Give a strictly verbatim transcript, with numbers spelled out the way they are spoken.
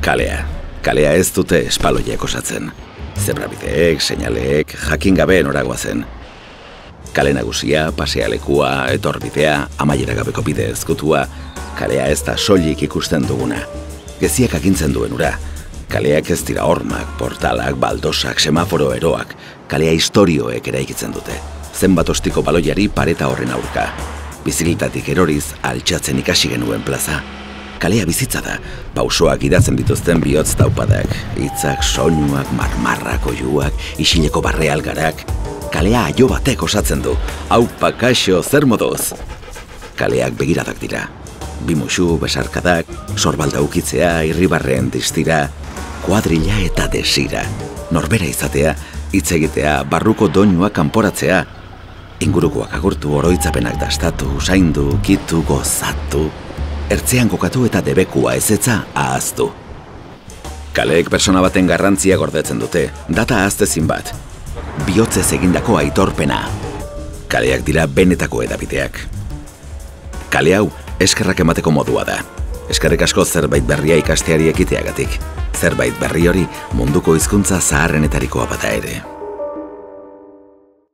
Kalea. Kalea ez dute espaloiek osatzen. Zebrabideek, seinaleek, jakin gabe noragoazen. Kale nagusia, pasealekua, etorbidea, amaiera gabeko bide ezkutua, kalea ez da soilik ikusten duguna. Geziak agintzen duen ura. Kaleak ez dira hormak, portalak, baldosak, semaforo eroak, kalea historioek eraikitzen dute. Zenbat ostiko baloiari pareta horren aurka. Bizikletatik eroriz altxatzen ikasi genuen plaza. Kalea bizitza da, pausoak idatzen dituzten bihotz taupadak, hitzak, soinuak, marmarrak, oiuak, isileko barrealgarak. Kalea aio batek osatzen du, aupa kaixo zer moduz. Kaleak begiradak dira. Bimuxu, besarkadak, sorbalda ukitzea, irribarreen distira, kuadrilla eta desira. Norbera izatea, hitz egitea, barruko doinua kanporatzea. Ingurukoak agurtu, oroitzapenak dastatu, zaindu, kitu, gozatu. Ertzean kokatu eta debekua ezetza ahaztu. Kaleek persona baten garrantzia gordetzen dute, data ahaztezin bat. Bihotzez egindako aitorpena. Kaleak dira benetako edabideak. Kale hau eskerrak emateko modua da. Eskerrik asko zerbait berria ikasteari ekiteagatik. Zerbait berri hori munduko hizkuntza zaharrenetarikoa bada ere.